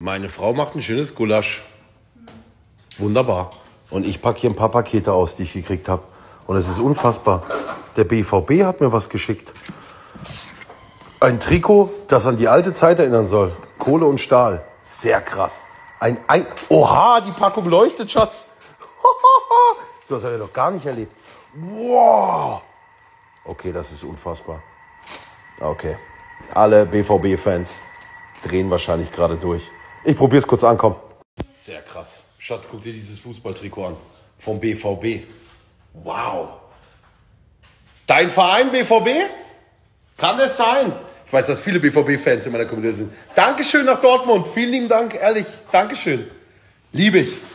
Meine Frau macht ein schönes Gulasch. Wunderbar. Und ich packe hier ein paar Pakete aus, die ich gekriegt habe. Und es ist unfassbar. Der BVB hat mir was geschickt. Ein Trikot, das an die alte Zeit erinnern soll. Kohle und Stahl. Sehr krass. Oha, die Packung leuchtet, Schatz. So was habe ich noch gar nicht erlebt. Wow. Okay, das ist unfassbar. Okay. Alle BVB-Fans drehen wahrscheinlich gerade durch. Ich probiere es kurz an, komm. Sehr krass. Schatz, guck dir dieses Fußballtrikot an. Vom BVB. Wow. Dein Verein BVB? Kann das sein? Ich weiß, dass viele BVB-Fans in meiner Community sind. Dankeschön nach Dortmund. Vielen lieben Dank, ehrlich. Dankeschön. Liebe ich.